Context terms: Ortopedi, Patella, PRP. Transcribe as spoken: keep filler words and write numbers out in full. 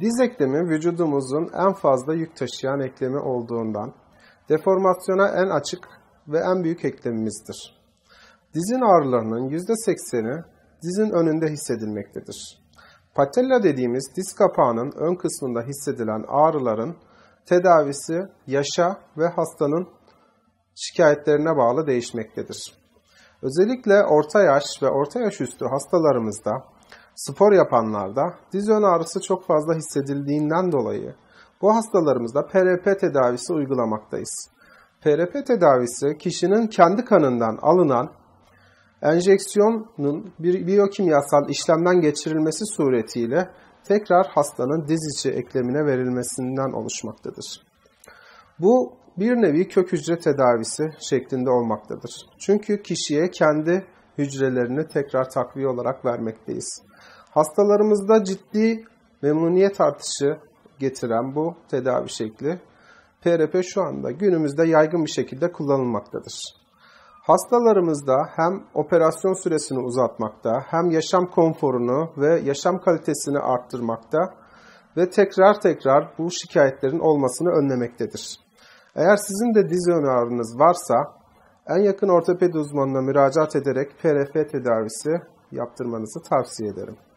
Diz eklemi vücudumuzun en fazla yük taşıyan eklemi olduğundan deformasyona en açık ve en büyük eklemimizdir. Dizin ağrılarının yüzde sekseni dizin önünde hissedilmektedir. Patella dediğimiz diz kapağının ön kısmında hissedilen ağrıların tedavisi yaşa ve hastanın şikayetlerine bağlı değişmektedir. Özellikle orta yaş ve orta yaş üstü hastalarımızda, spor yapanlarda diz ön ağrısı çok fazla hissedildiğinden dolayı bu hastalarımızda P R P tedavisi uygulamaktayız. P R P tedavisi kişinin kendi kanından alınan enjeksiyonun bir biyokimyasal işlemden geçirilmesi suretiyle tekrar hastanın diz içi eklemine verilmesinden oluşmaktadır. Bu bir nevi kök hücre tedavisi şeklinde olmaktadır. Çünkü kişiye kendi hücrelerini tekrar takviye olarak vermekteyiz. Hastalarımızda ciddi memnuniyet artışı getiren bu tedavi şekli P R P şu anda günümüzde yaygın bir şekilde kullanılmaktadır. Hastalarımızda hem operasyon süresini uzatmakta, hem yaşam konforunu ve yaşam kalitesini arttırmakta ve tekrar tekrar bu şikayetlerin olmasını önlemektedir. Eğer sizin de diz ön ağrınız varsa en yakın ortopedi uzmanına müracaat ederek P R P tedavisi yaptırmanızı tavsiye ederim.